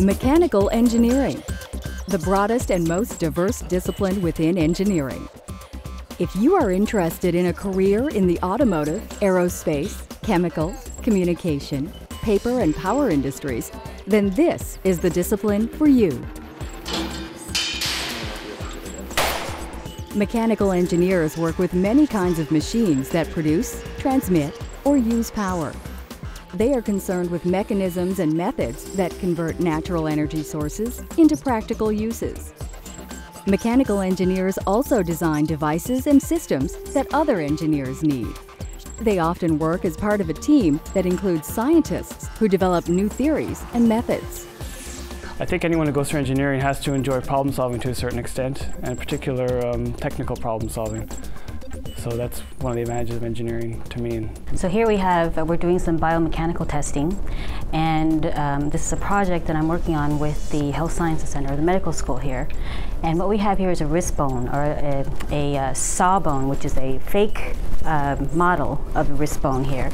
Mechanical engineering, the broadest and most diverse discipline within engineering. If you are interested in a career in the automotive, aerospace, chemical, communication, paper and power industries, then this is the discipline for you. Mechanical engineers work with many kinds of machines that produce, transmit, or use power. They are concerned with mechanisms and methods that convert natural energy sources into practical uses. Mechanical engineers also design devices and systems that other engineers need. They often work as part of a team that includes scientists who develop new theories and methods. I think anyone who goes through engineering has to enjoy problem solving to a certain extent, and in particular technical problem solving. So that's one of the advantages of engineering to me. So here we have, we're doing some biomechanical testing, and this is a project that I'm working on with the Health Sciences Center, the medical school here. And what we have here is a wrist bone, or a sawbone, which is a fake model of a wrist bone here.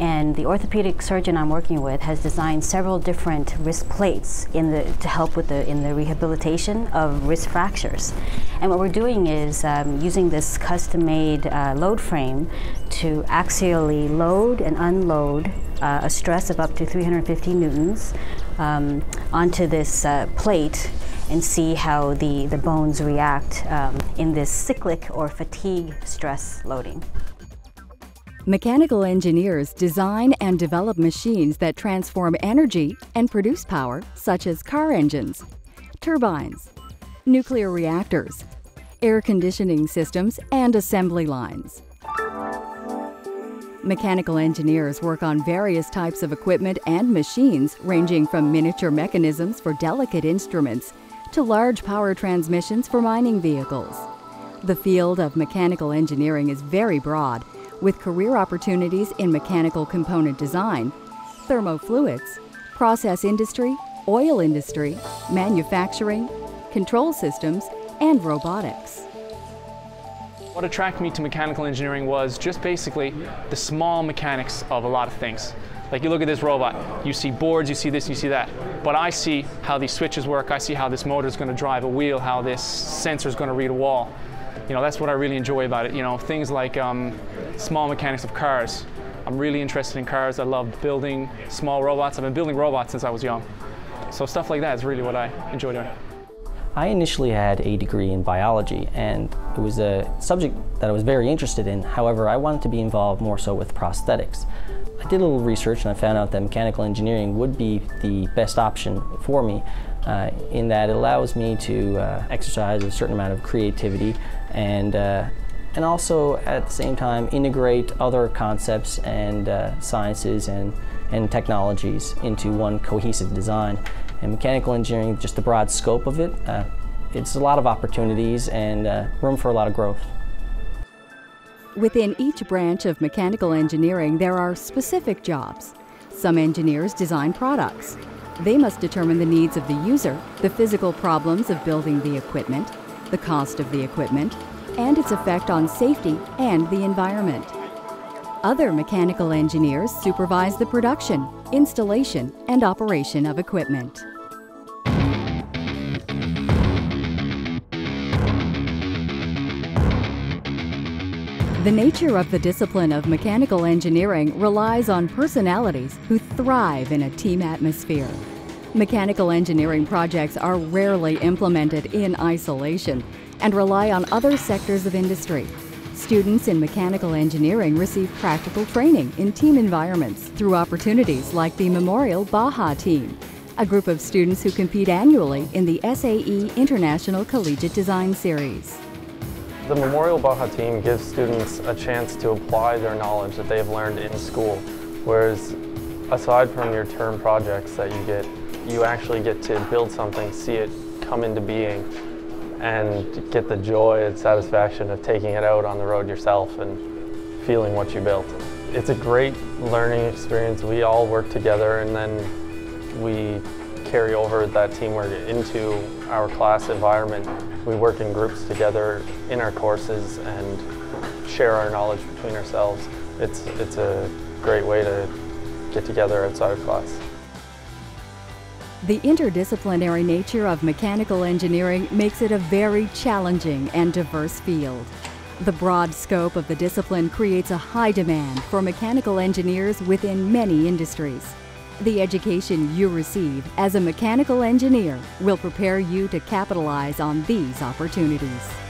And the orthopedic surgeon I'm working with has designed several different wrist plates to help with the rehabilitation of wrist fractures. And what we're doing is using this custom-made load frame to axially load and unload a stress of up to 350 newtons onto this plate, and see how the bones react in this cyclic or fatigue stress loading. Mechanical engineers design and develop machines that transform energy and produce power, such as car engines, turbines, nuclear reactors, air conditioning systems, and assembly lines. Mechanical engineers work on various types of equipment and machines, ranging from miniature mechanisms for delicate instruments to large power transmissions for mining vehicles. The field of mechanical engineering is very broad, with career opportunities in mechanical component design, thermofluids, process industry, oil industry, manufacturing, control systems, and robotics. What attracted me to mechanical engineering was just basically the small mechanics of a lot of things. Like, you look at this robot, you see boards, you see this, you see that. But I see how these switches work, I see how this motor is going to drive a wheel, how this sensor is going to read a wall. You know, that's what I really enjoy about it. You know, things like small mechanics of cars. I'm really interested in cars. I love building small robots. I've been building robots since I was young. So stuff like that is really what I enjoy doing. I initially had a degree in biology, and it was a subject that I was very interested in. However, I wanted to be involved more so with prosthetics. I did a little research and I found out that mechanical engineering would be the best option for me, in that it allows me to exercise a certain amount of creativity and also at the same time integrate other concepts and sciences and technologies into one cohesive design. And mechanical engineering, just the broad scope of it, it's a lot of opportunities and room for a lot of growth. Within each branch of mechanical engineering, there are specific jobs. Some engineers design products. They must determine the needs of the user, the physical problems of building the equipment, the cost of the equipment, and its effect on safety and the environment. Other mechanical engineers supervise the production, installation, and operation of equipment. The nature of the discipline of mechanical engineering relies on personalities who thrive in a team atmosphere. Mechanical engineering projects are rarely implemented in isolation and rely on other sectors of industry. Students in mechanical engineering receive practical training in team environments through opportunities like the Memorial Baja team, a group of students who compete annually in the SAE International Collegiate Design Series. The Memorial Baja team gives students a chance to apply their knowledge that they've learned in school, whereas aside from your term projects that you get, you actually get to build something, see it come into being, and get the joy and satisfaction of taking it out on the road yourself and feeling what you built. It's a great learning experience. We all work together, and then we carry over that teamwork into our class environment. We work in groups together in our courses and share our knowledge between ourselves. It's a great way to get together outside of class. The interdisciplinary nature of mechanical engineering makes it a very challenging and diverse field. The broad scope of the discipline creates a high demand for mechanical engineers within many industries. The education you receive as a mechanical engineer will prepare you to capitalize on these opportunities.